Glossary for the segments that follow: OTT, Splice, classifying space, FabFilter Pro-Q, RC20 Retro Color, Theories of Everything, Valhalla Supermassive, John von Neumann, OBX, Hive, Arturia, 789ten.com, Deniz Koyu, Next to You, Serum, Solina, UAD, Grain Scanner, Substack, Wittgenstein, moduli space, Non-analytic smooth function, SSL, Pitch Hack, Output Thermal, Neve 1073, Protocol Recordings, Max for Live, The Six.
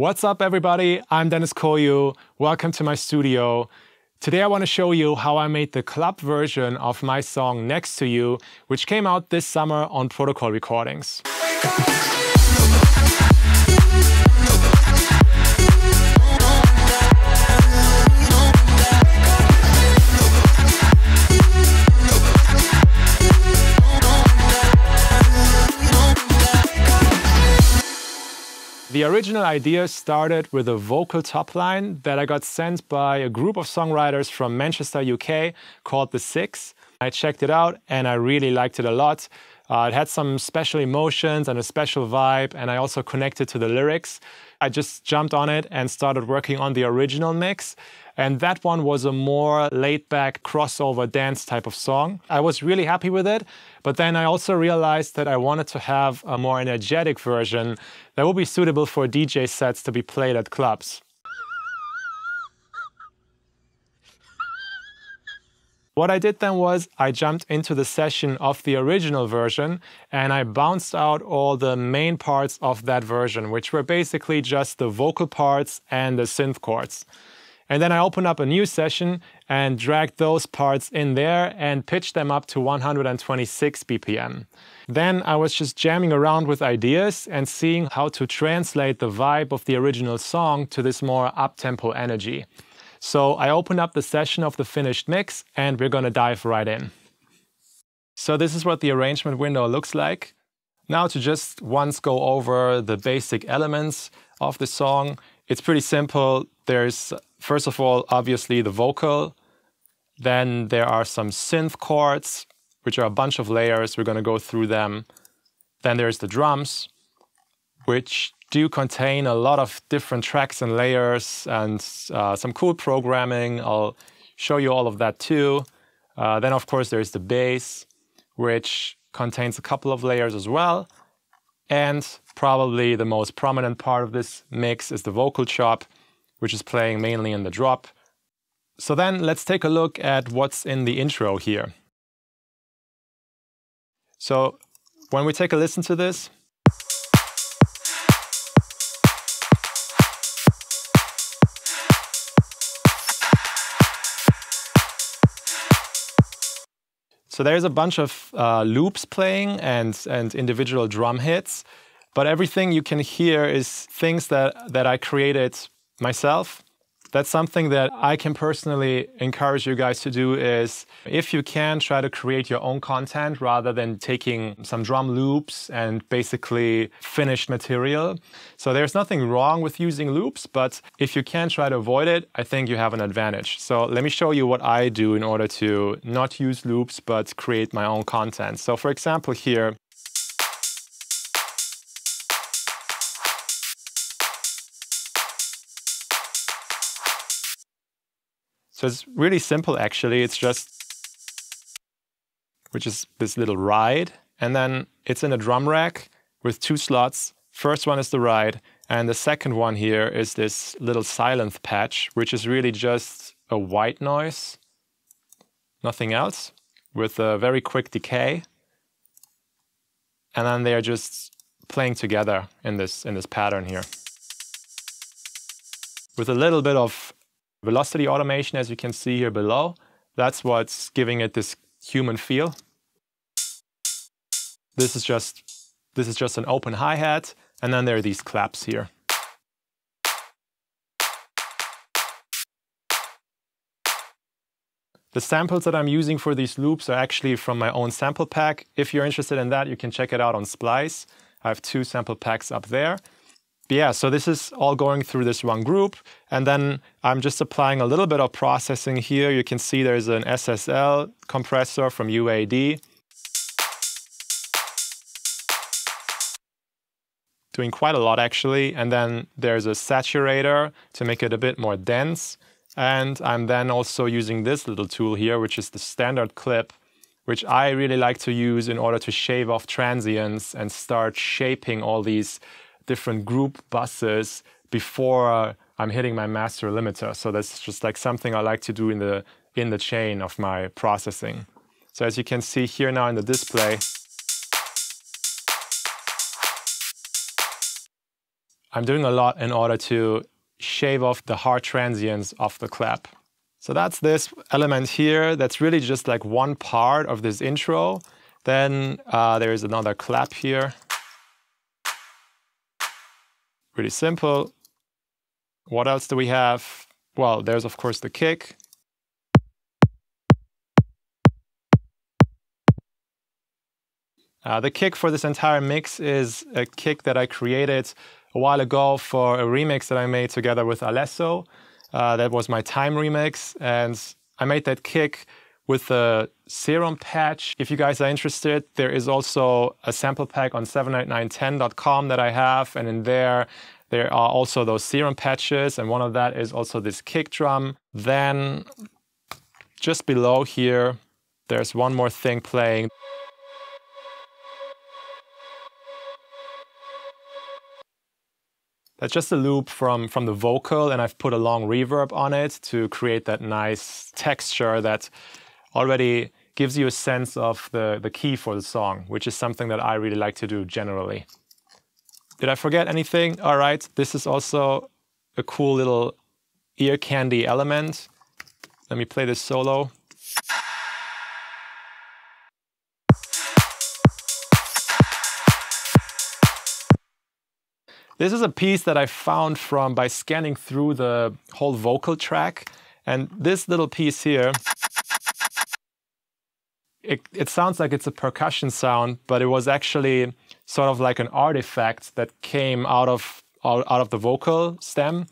What's up, everybody? I'm Deniz Koyu. Welcome to my studio. Today I want to show you how I made the club version of my song Next to You, which came out this summer on Protocol Recordings. The original idea started with a vocal top line that I got sent by a group of songwriters from Manchester, UK, called The Six. I checked it out and I really liked it a lot. It had some special emotions and a special vibe, and I also connected to the lyrics. I just jumped on it and started working on the original mix. And that one was a more laid-back crossover dance type of song. I was really happy with it, but then I also realized that I wanted to have a more energetic version that would be suitable for DJ sets to be played at clubs. What I did then was I jumped into the session of the original version and I bounced out all the main parts of that version, which were basically just the vocal parts and the synth chords. And then I opened up a new session and dragged those parts in there and pitched them up to 126 BPM. Then I was just jamming around with ideas and seeing how to translate the vibe of the original song to this more up-tempo energy. So I opened up the session of the finished mix and we're gonna dive right in. So this is what the arrangement window looks like. Now to just once go over the basic elements of the song. It's pretty simple. There's, first of all, obviously the vocal. Then there are some synth chords, which are a bunch of layers. We're gonna go through them. Then there's the drums, which do contain a lot of different tracks and layers and some cool programming. I'll show you all of that too. Then of course there's the bass, which contains a couple of layers as well. And probably the most prominent part of this mix is the vocal chop, which is playing mainly in the drop. So then let's take a look at what's in the intro here. So when we take a listen to this, so there's a bunch of loops playing and individual drum hits, but everything you can hear is things that I created myself. That's something that I can personally encourage you guys to do is, if you can, try to create your own content rather than taking some drum loops and basically finished material. So there's nothing wrong with using loops, but if you can try to avoid it, I think you have an advantage. So let me show you what I do in order to not use loops, but create my own content. So for example here, so it's really simple actually, it's just, which is this little ride, and then it's in a drum rack with two slots. First one is the ride, and the second one here is this little silent patch, which is really just a white noise, nothing else, with a very quick decay. And then they're just playing together in this pattern here. With a little bit of velocity automation, as you can see here below, that's what's giving it this human feel. This is just an open hi-hat, and then there are these claps here. The samples that I'm using for these loops are actually from my own sample pack. If you're interested in that, you can check it out on Splice. I have two sample packs up there. Yeah, so this is all going through this one group, and then I'm just applying a little bit of processing here. You can see there's an SSL compressor from UAD. Doing quite a lot actually, and then there's a saturator to make it a bit more dense. And I'm then also using this little tool here, which is the standard clip, which I really like to use in order to shave off transients and start shaping all these different group buses before I'm hitting my master limiter. So that's just like something I like to do in the chain of my processing. So as you can see here now in the display, I'm doing a lot in order to shave off the hard transients of the clap. So that's this element here. That's really just like one part of this intro. Then there is another clap here. Pretty simple. What else do we have? Well, there's of course the kick. The kick for this entire mix is a kick that I created a while ago for a remix that I made together with Alesso. That was my Time remix, and I made that kick with the Serum patch. If you guys are interested, there is also a sample pack on 789ten.com that I have, and in there are also those Serum patches, and one of that is also this kick drum. Then, just below here, there's one more thing playing. That's just a loop from the vocal, and I've put a long reverb on it to create that nice texture that already gives you a sense of the key for the song, which is something that I really like to do generally. Did I forget anything? All right, this is also a cool little ear candy element. Let me play this solo. This is a piece that I found by scanning through the whole vocal track. And this little piece here, it sounds like it's a percussion sound, but it was actually sort of like an artifact that came out of the vocal stem.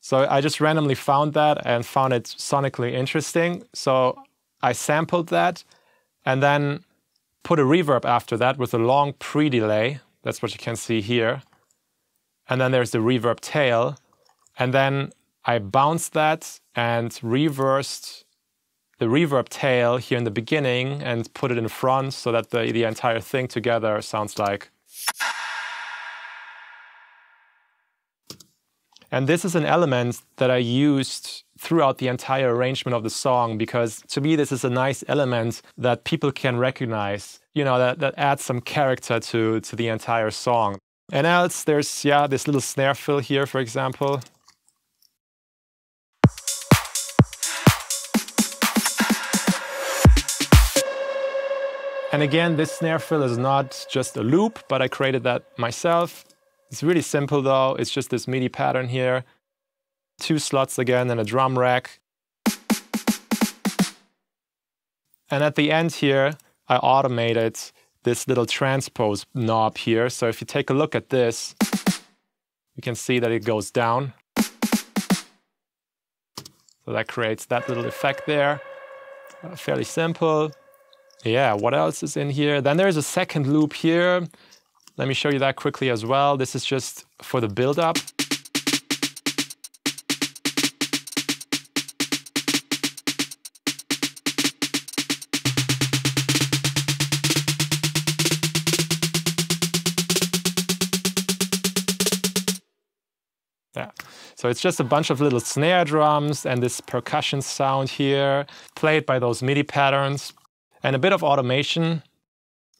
So I just randomly found that and found it sonically interesting. So I sampled that and then put a reverb after that with a long pre-delay. That's what you can see here. And then there's the reverb tail. And then I bounced that and reversed the reverb tail here in the beginning and put it in front so that the entire thing together sounds like. And this is an element that I used throughout the entire arrangement of the song, because to me this is a nice element that people can recognize, you know, that adds some character to the entire song. And else, there's, yeah, this little snare fill here, for example. And again, this snare fill is not just a loop, but I created that myself. It's really simple though, it's just this MIDI pattern here. 2 slots again and a drum rack. And at the end here, I automated this little transpose knob here. So if you take a look at this, you can see that it goes down. So that creates that little effect there. Fairly simple. Yeah, what else is in here? Then there's a second loop here. Let me show you that quickly as well. This is just for the build-up. Yeah, so it's just a bunch of little snare drums and this percussion sound here, played by those MIDI patterns, and a bit of automation.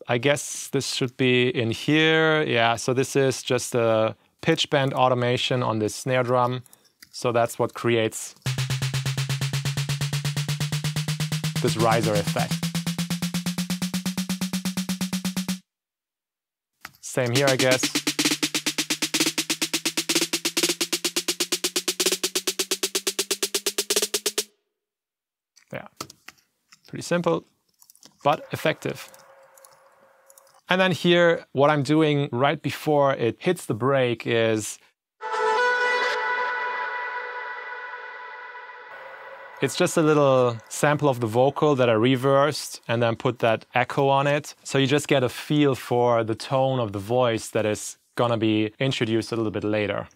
I guess this should be in here. Yeah, so this is just a pitch bend automation on this snare drum. So that's what creates this riser effect. Same here, I guess. Yeah, pretty simple, but effective. And then here, what I'm doing right before it hits the break is, it's just a little sample of the vocal that I reversed and then put that echo on it. So you just get a feel for the tone of the voice that is gonna be introduced a little bit later.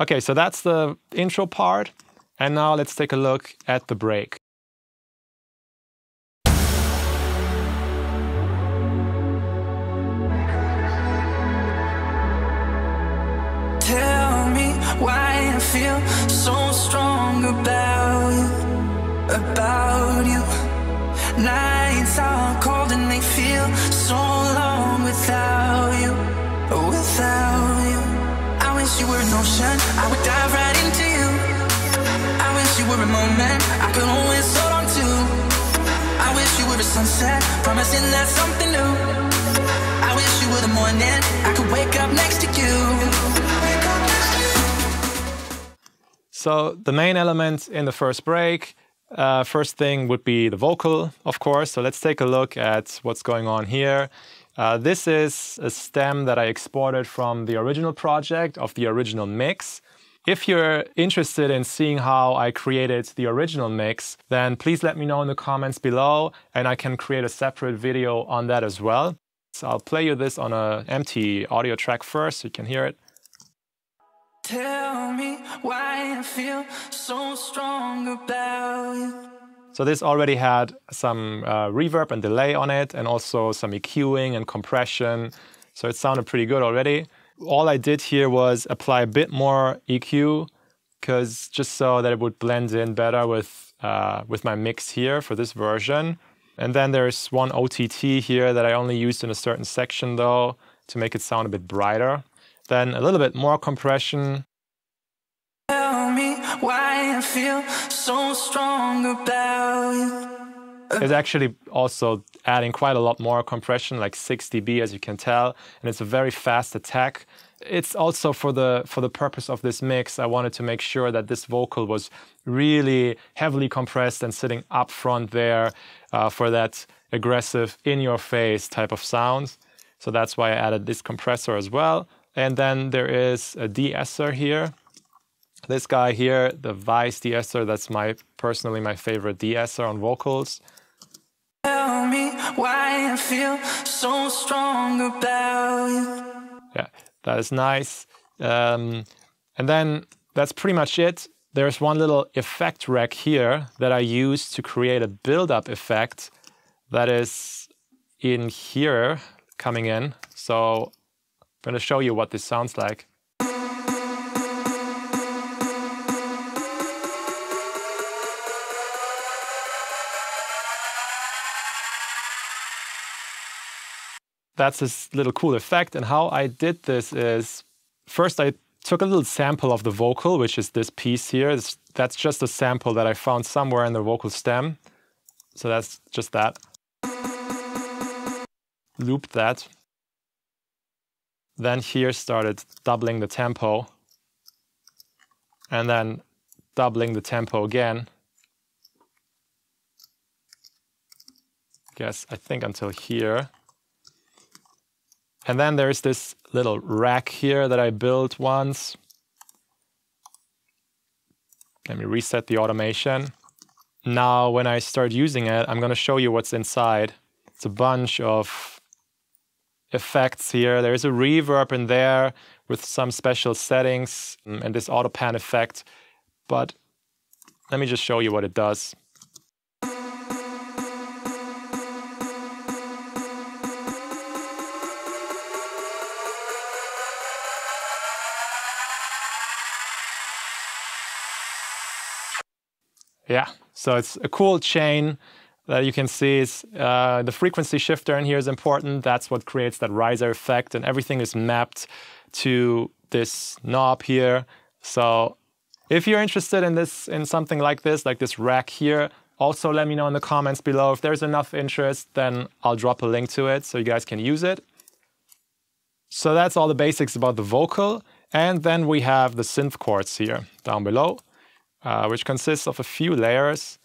Okay, so that's the intro part. And now let's take a look at the break. Why I feel so strong about you. Nights are cold and they feel so long without you, without you. I wish wish you were an ocean, I would dive right into you. I wish you were a moment, I could always hold on to. I wish you were a sunset, promising that's something new. I wish you were the morning, I could wake up next to you. So the main elements in the first break, first thing would be the vocal, of course. So let's take a look at what's going on here. This is a stem that I exported from the original project of the original mix. If you're interested in seeing how I created the original mix, then please let me know in the comments below and I can create a separate video on that as well. So I'll play you this on an empty audio track first so you can hear it. Tell me why I feel so strong about you. So this already had some reverb and delay on it and also some EQing and compression. So it sounded pretty good already. All I did here was apply a bit more EQ just so that it would blend in better with my mix here for this version. And then there's one OTT here that I only used in a certain section though to make it sound a bit brighter. Then a little bit more compression. Tell me why I feel so strong about you. It's actually also adding quite a lot more compression, like 6 dB as you can tell, and it's a very fast attack. It's also for the purpose of this mix, I wanted to make sure that this vocal was really heavily compressed and sitting up front there for that aggressive in-your-face type of sound. So that's why I added this compressor as well. And then there is a de-esser here. This guy here, the Vice de-esser, that's personally my favorite de-esser on vocals. Tell me why I feel so strong about you. Yeah, that is nice. And then that's pretty much it. There's one little effect rack here that I used to create a build-up effect that is in here coming in. So I'm going to show you what this sounds like. That's this little cool effect, and how I did this is, first I took a little sample of the vocal, which is this piece here. That's just a sample that I found somewhere in the vocal stem. So that's just that. Looped that. Then here started doubling the tempo, and then doubling the tempo again. Yes, I think until here. And then there's this little rack here that I built once. Let me reset the automation. Now when I start using it, I'm going to show you what's inside. It's a bunch of effects here. There is a reverb in there with some special settings and this auto pan effect, but let me just show you what it does. Yeah, so it's a cool chain that you can see. Is the frequency shifter in here is important. That's what creates that riser effect, and everything is mapped to this knob here. So if you're interested in something like this rack here, also let me know in the comments below. If there's enough interest, then I'll drop a link to it so you guys can use it. So that's all the basics about the vocal. And then we have the synth chords here down below, which consists of a few layers,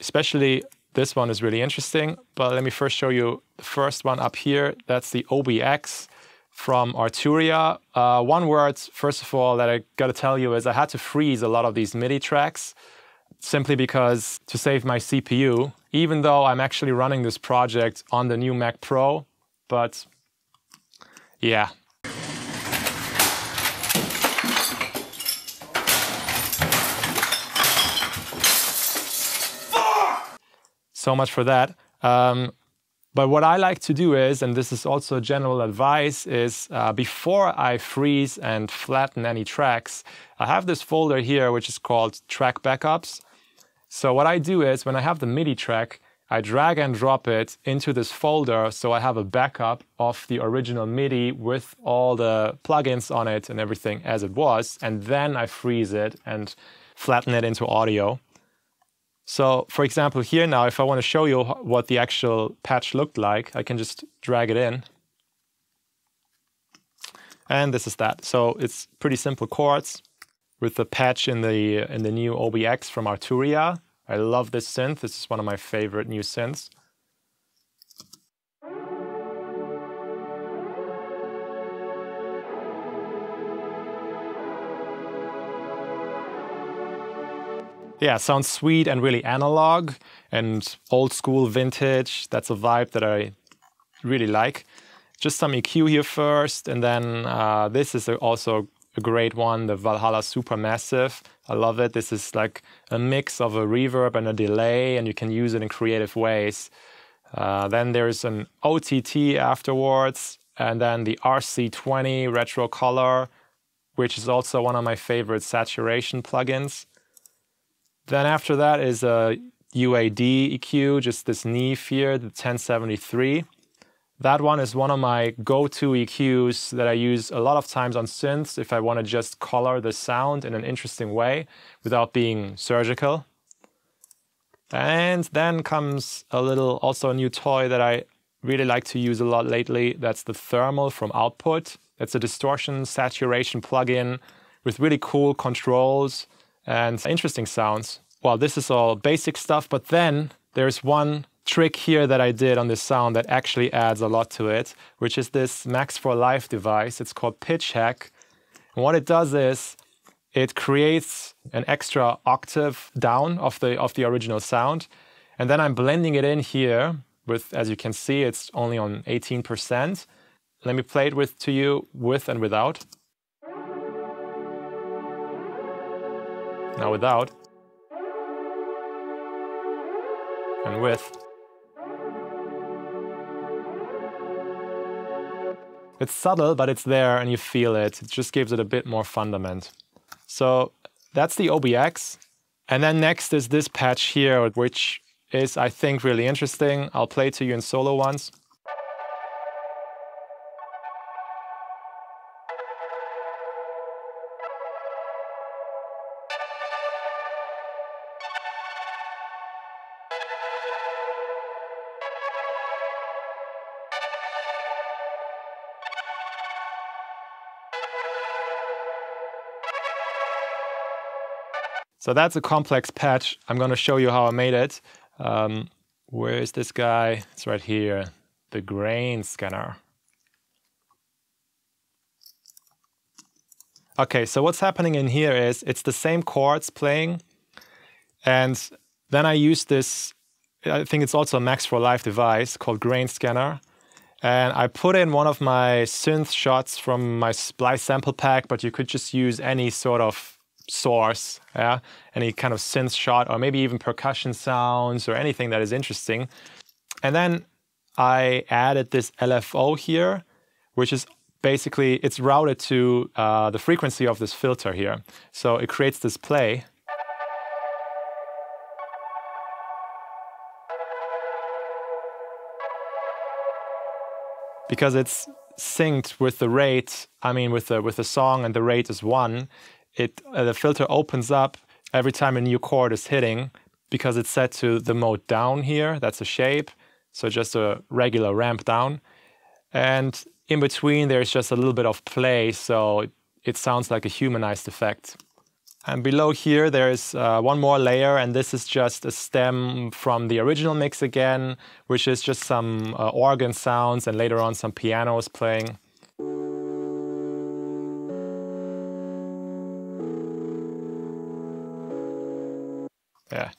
especially this one is really interesting, but let me first show you the first one up here. That's the OBX from Arturia. One word, first of all, that I gotta tell you is I had to freeze a lot of these MIDI tracks simply because to save my CPU, even though I'm actually running this project on the new Mac Pro, but yeah. So much for that. But what I like to do is, and this is also general advice, is before I freeze and flatten any tracks, I have this folder here which is called track backups. So what I do is when I have the MIDI track, I drag and drop it into this folder so I have a backup of the original MIDI with all the plugins on it and everything as it was, and then I freeze it and flatten it into audio. So for example here now, if I want to show you what the actual patch looked like, I can just drag it in. And this is that. So it's pretty simple chords with the patch in the new OBX from Arturia. I love this synth. This is one of my favorite new synths. Yeah, sounds sweet and really analog and old school vintage. That's a vibe that I really like. Just some EQ here first, and then this is also a great one, the Valhalla Supermassive. I love it. This is like a mix of a reverb and a delay, and you can use it in creative ways. Then there's an OTT afterwards, and then the RC20 Retro Color, which is also one of my favorite saturation plugins. Then after that is a UAD EQ, just this Neve here, the 1073. That one is one of my go-to EQs that I use a lot of times on synths if I want to just color the sound in an interesting way without being surgical. And then comes also a new toy that I really like to use a lot lately. That's the Thermal from Output. It's a distortion saturation plugin with really cool controls and interesting sounds. Well, this is all basic stuff, but then there's one trick here that I did on this sound that actually adds a lot to it, which is this Max for Live device. It's called Pitch Hack. And what it does is it creates an extra octave down of the original sound. And then I'm blending it in here with, as you can see, it's only on 18%. Let me play it to you with and without. Now without. And with. It's subtle, but it's there and you feel it. It just gives it a bit more fundament. So that's the OBX. And then next is this patch here, which is, I think, really interesting. I'll play to you in solo once. So that's a complex patch. I'm going to show you how I made it. Where is this guy? It's right here, the Grain Scanner. Okay, so what's happening in here is it's the same chords playing. And then I use this, I think it's also a Max for Live device called Grain Scanner. And I put in one of my synth shots from my Splice sample pack, but you could just use any sort of source, yeah, any kind of synth shot or maybe even percussion sounds or anything that is interesting. And then I added this LFO here, which is basically, it's routed to the frequency of this filter here. So it creates this play. Because it's synced with the rate, I mean with the song, and the rate is 1, the filter opens up every time a new chord is hitting, because it's set to the mode down here. That's a shape, so just a regular ramp down. And in between, there's just a little bit of play, so it sounds like a humanized effect. And below here, there's one more layer, and this is just a stem from the original mix again, which is just some organ sounds and later on some pianos playing. Yeah.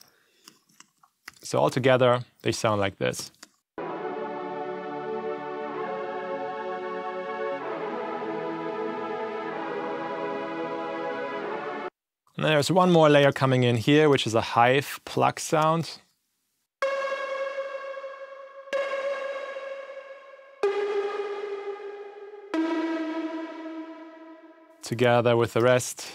So all together, they sound like this. And there's one more layer coming in here, which is a Hive pluck sound. Together with the rest.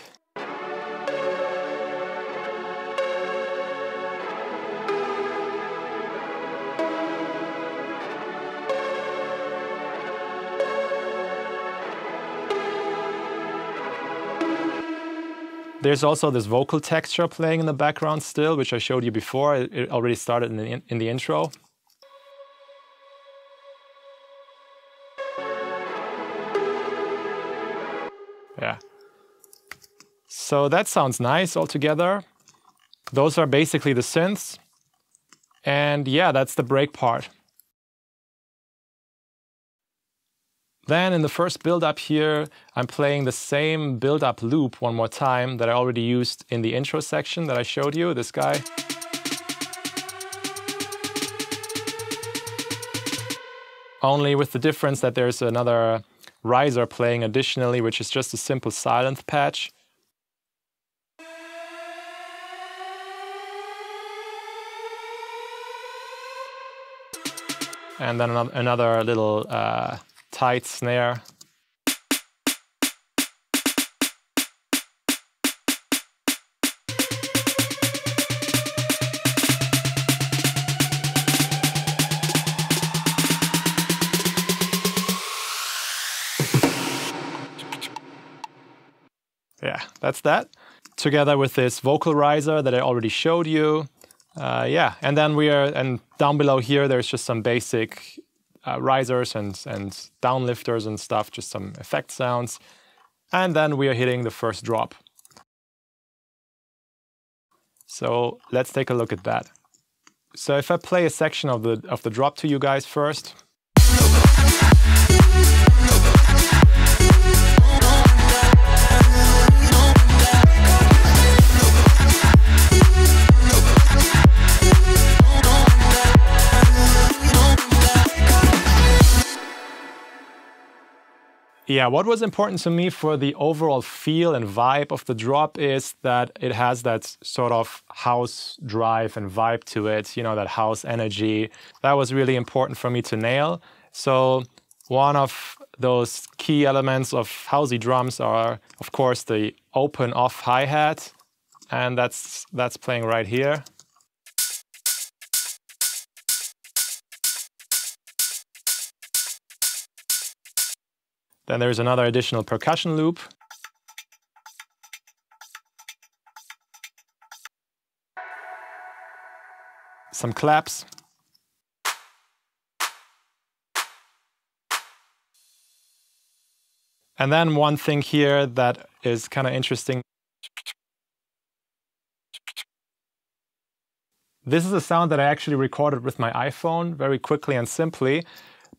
There's also this vocal texture playing in the background still, which I showed you before. It already started in the intro. Yeah. So that sounds nice altogether. Those are basically the synths. And yeah, that's the break part. Then in the first build-up here, I'm playing the same build-up loop one more time that I already used in the intro section that I showed you, this guy. Only with the difference that there's another riser playing additionally, which is just a simple silent patch. And then another little tight snare. Yeah, that's that. Together with this vocal riser that I already showed you. Yeah, and then and down below here, there's just some basic risers and downlifters and stuff, just some effect sounds. And then we are hitting the first drop. So let's take a look at that. So if I play a section of the drop to you guys first. Yeah, what was important to me for the overall feel and vibe of the drop is that it has that sort of house drive and vibe to it, you know, that house energy. That was really important for me to nail. So one of those key elements of housey drums are, of course, the open off hi-hat, and that's playing right here. Then there's another additional percussion loop. Some claps. And then one thing here that is kind of interesting. This is a sound that I actually recorded with my iPhone very quickly and simply,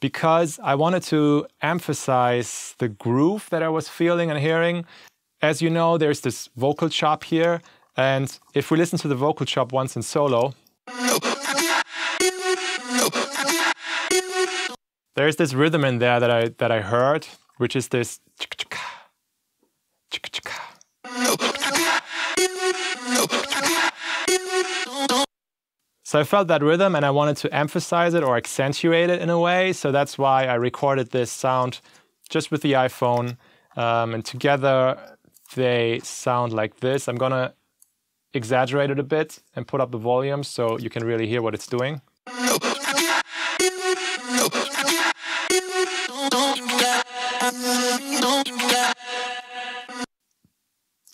because I wanted to emphasize the groove that I was feeling and hearing. As you know, there's this vocal chop here, and if we listen to the vocal chop once in solo, there's this rhythm in there that I heard, which is this. So I felt that rhythm and I wanted to emphasize it or accentuate it in a way. So that's why I recorded this sound just with the iPhone. And together they sound like this. I'm gonna exaggerate it a bit and put up the volume so you can really hear what it's doing.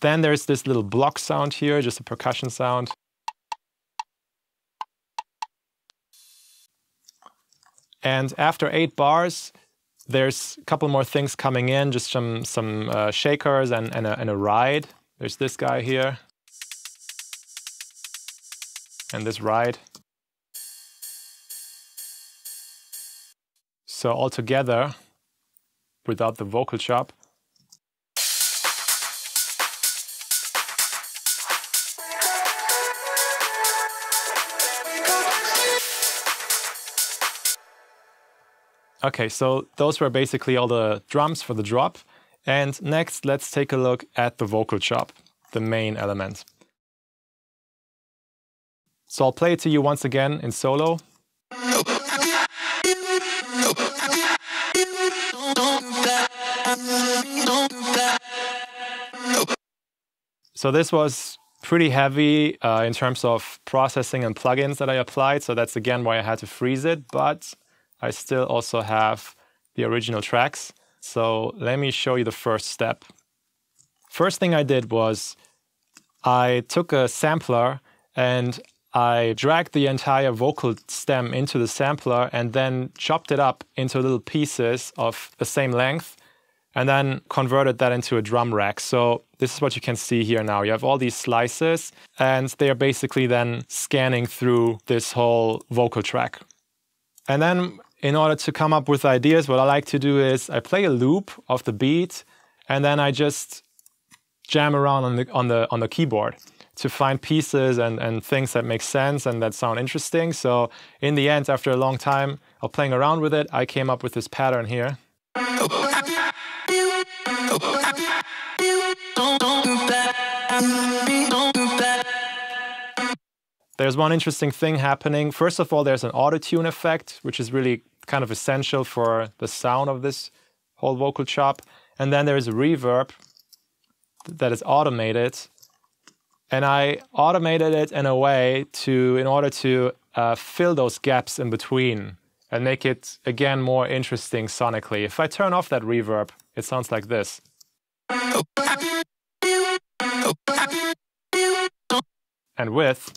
Then there's this little block sound here, just a percussion sound. And after 8 bars, there's a couple more things coming in, just some shakers and a ride. There's this guy here. And this ride. So all together, without the vocal chop. Okay, so those were basically all the drums for the drop. And next, let's take a look at the vocal chop, the main element. So I'll play it to you once again in solo. So this was pretty heavy in terms of processing and plugins that I applied. So that's again why I had to freeze it, but I still also have the original tracks. So let me show you the first step. First thing I did was I took a sampler and I dragged the entire vocal stem into the sampler and then chopped it up into little pieces of the same length and then converted that into a drum rack. So this is what you can see here now. You have all these slices and they are basically then scanning through this whole vocal track. And then in order to come up with ideas, what I like to do is I play a loop of the beat and then I just jam around on the keyboard to find pieces and things that make sense and that sound interesting. So in the end, after a long time of playing around with it, I came up with this pattern here. There's one interesting thing happening. First of all, there's an auto-tune effect, which is really kind of essential for the sound of this whole vocal chop. And then there is a reverb that is automated. And I automated it in a way to, in order to fill those gaps in between and make it, again, more interesting sonically. If I turn off that reverb, it sounds like this. And with...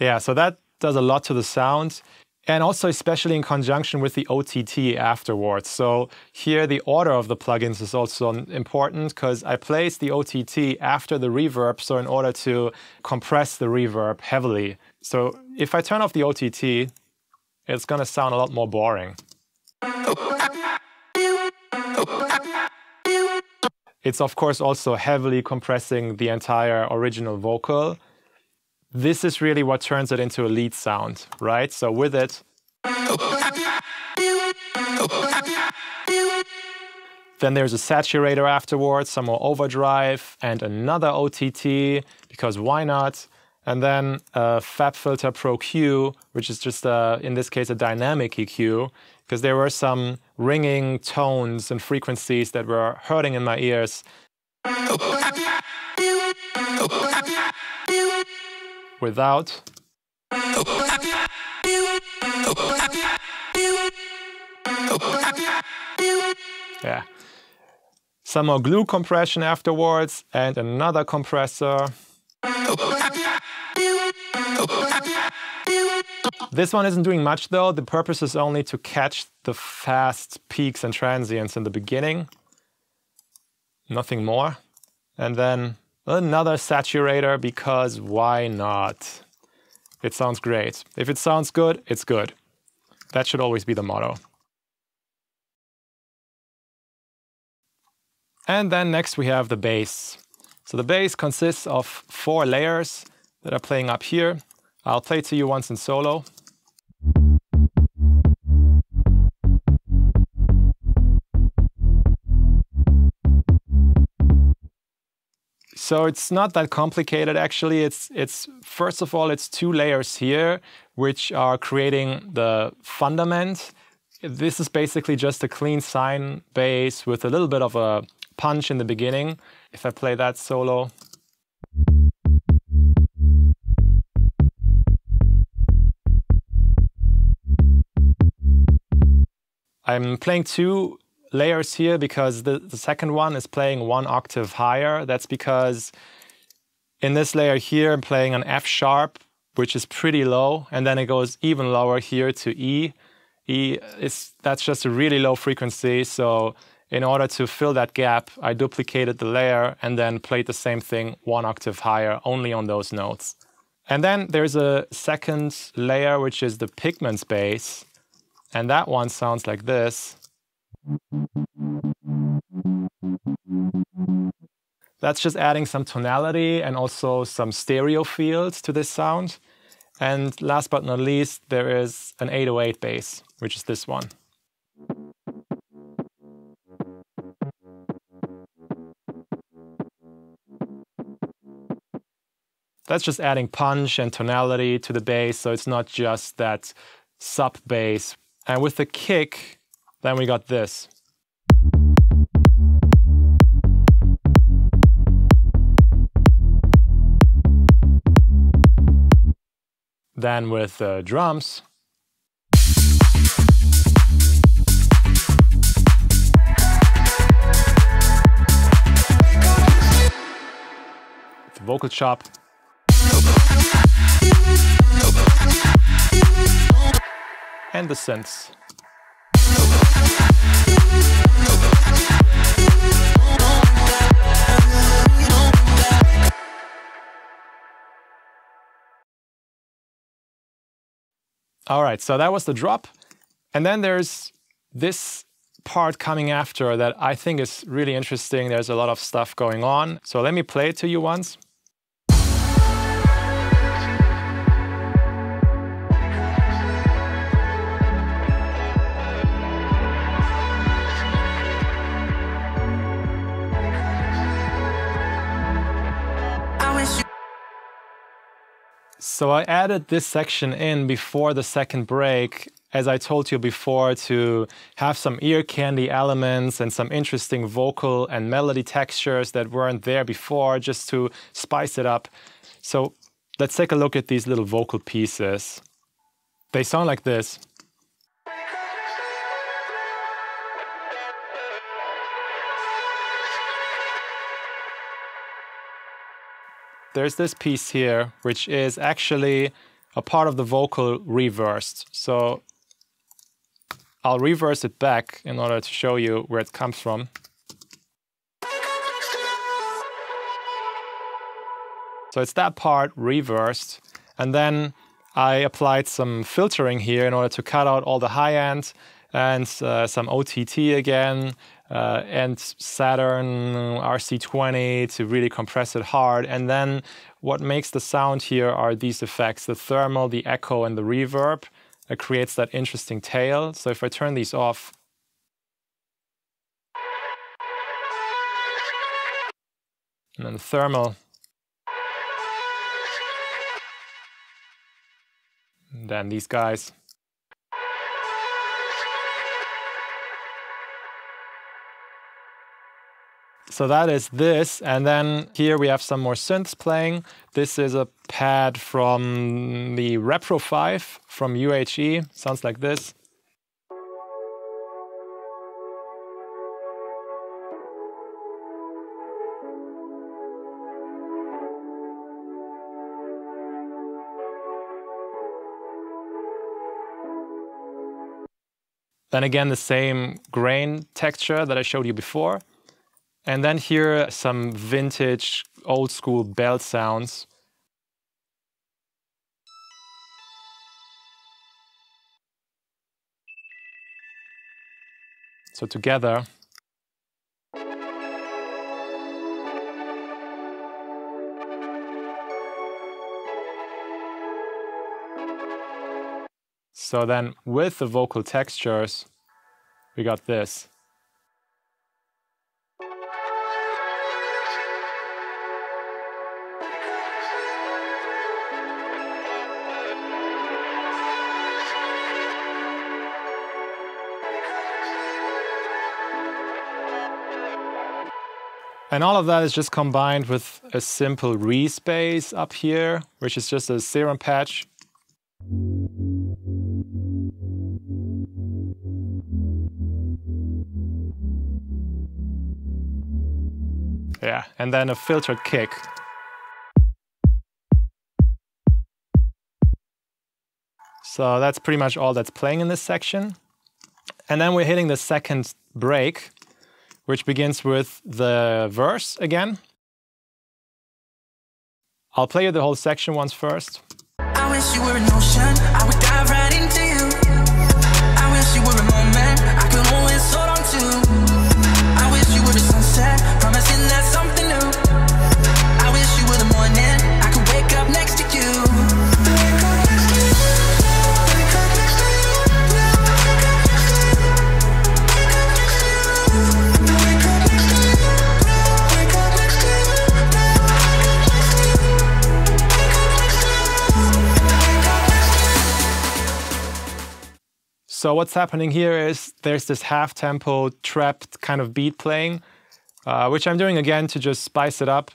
Yeah, so that does a lot to the sound. And also especially in conjunction with the OTT afterwards. So here the order of the plugins is also important because I placed the OTT after the reverb, so in order to compress the reverb heavily. So if I turn off the OTT, it's going to sound a lot more boring. It's of course also heavily compressing the entire original vocal. This is really what turns it into a lead sound, right? So with it, then there's a saturator afterwards, some more overdrive, and another OTT, because why not? And then FabFilter Pro-Q, which is just, in this case, a dynamic EQ, because there were some ringing tones and frequencies that were hurting in my ears. Without. Yeah. Some more glue compression afterwards and another compressor. This one isn't doing much though. The purpose is only to catch the fast peaks and transients in the beginning. Nothing more. And then another saturator, because why not? It sounds great. If it sounds good, it's good. That should always be the motto. And then next we have the bass. So the bass consists of 4 layers that are playing up here. I'll play to you once in solo. So it's not that complicated actually. It's first of all, it's 2 layers here which are creating the fundament. This is basically just a clean sine bass with a little bit of a punch in the beginning. If I play that solo. I'm playing 2 layers here because the second one is playing 1 octave higher. That's because in this layer here I'm playing an F sharp, which is pretty low, and then it goes even lower here to E. E is, that's just a really low frequency, so in order to fill that gap I duplicated the layer and then played the same thing 1 octave higher only on those notes. And then there's a second layer which is the Pigments bass, and that one sounds like this. That's just adding some tonality and also some stereo fields to this sound. And last but not least, there is an 808 bass, which is this one. That's just adding punch and tonality to the bass, so it's not just that sub bass. And with the kick, then we got this. Then with the drums. vocal chop. And the synths. All right, so that was the drop. And then there's this part coming after that I think is really interesting. There's a lot of stuff going on. So let me play it to you once. So I added this section in before the second break, as I told you before, to have some ear candy elements and some interesting vocal and melody textures that weren't there before, just to spice it up. So let's take a look at these little vocal pieces. They sound like this. There's this piece here, which is actually a part of the vocal reversed. So I'll reverse it back in order to show you where it comes from. So it's that part reversed. And then I applied some filtering here in order to cut out all the high end and some OTT again. And Saturn, RC20 to really compress it hard. And then what makes the sound here are these effects, the thermal, the echo, and the reverb. It creates that interesting tail. So if I turn these off, and then the thermal, and then these guys. So that is this, and then here we have some more synths playing. This is a pad from the Repro 5 from UHE, sounds like this. Then again the same grain texture that I showed you before. And then here are some vintage, old school bell sounds. So together. So then with the vocal textures, we got this. And all of that is just combined with a simple respace up here, which is just a Serum patch. Yeah, and then a filtered kick. So that's pretty much all that's playing in this section. And then we're hitting the second break, which begins with the verse again. I'll play you the whole section once first. I wish you were an ocean, I would dive right into you. I wish you were a moment, I could always hold on to. I wish you were the sunset, promising that's something new. I wish you were the morning, I could wake up next to you. So what's happening here is there's this half-tempo, trapped kind of beat playing, which I'm doing again to just spice it up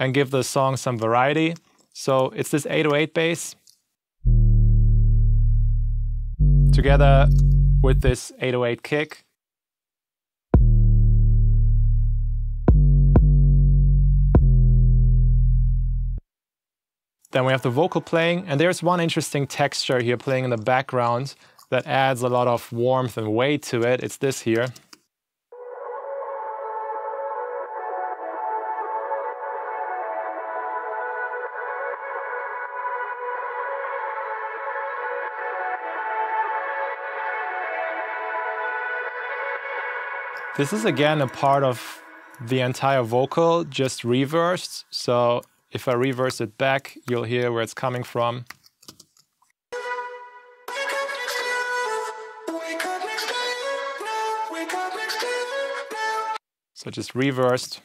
and give the song some variety. So it's this 808 bass together with this 808 kick. Then we have the vocal playing, and there's one interesting texture here playing in the background that adds a lot of warmth and weight to it. It's this here. This is again a part of the entire vocal, just reversed. So if I reverse it back, you'll hear where it's coming from. So just reversed.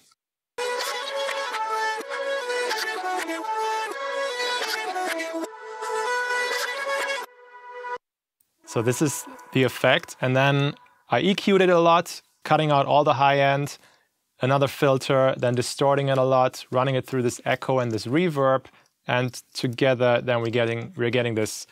So this is the effect, and then I EQ'd it a lot, cutting out all the high end, another filter, then distorting it a lot, running it through this echo and this reverb, and together then we're getting this.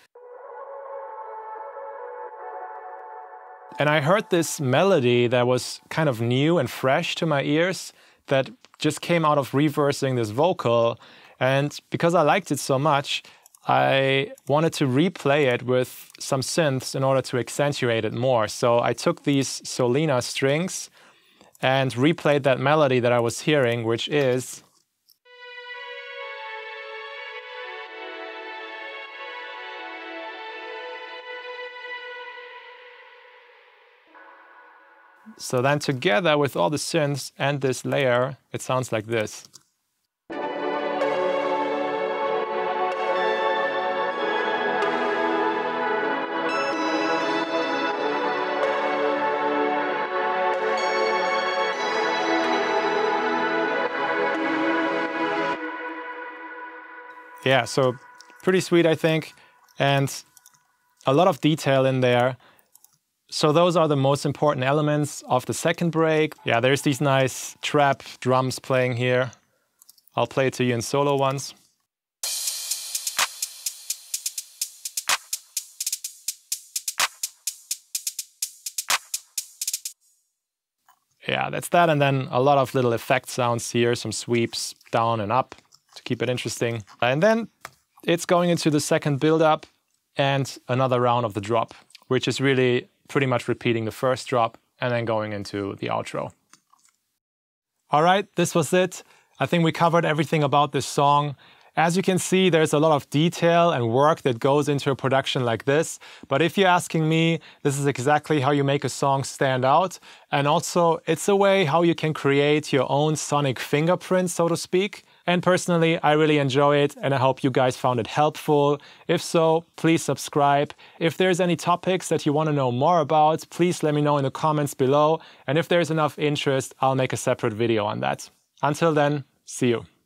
And I heard this melody that was kind of new and fresh to my ears that just came out of reversing this vocal. And because I liked it so much, I wanted to replay it with some synths in order to accentuate it more. So I took these Solina strings and replayed that melody that I was hearing, which is... So then together with all the synths and this layer, it sounds like this. Yeah, so pretty sweet, I think, and a lot of detail in there. So those are the most important elements of the second break. Yeah, there's these nice trap drums playing here. I'll play it to you in solo once. Yeah, that's that, and then a lot of little effect sounds here, some sweeps down and up, to keep it interesting. And then it's going into the second build-up and another round of the drop, which is really pretty much repeating the first drop and then going into the outro. All right, this was it. I think we covered everything about this song. As you can see, there's a lot of detail and work that goes into a production like this. But if you're asking me, this is exactly how you make a song stand out. And also, it's a way how you can create your own sonic fingerprint, so to speak. And personally, I really enjoy it, and I hope you guys found it helpful. If so, please subscribe. If there's any topics that you want to know more about, please let me know in the comments below. And if there's enough interest, I'll make a separate video on that. Until then, see you.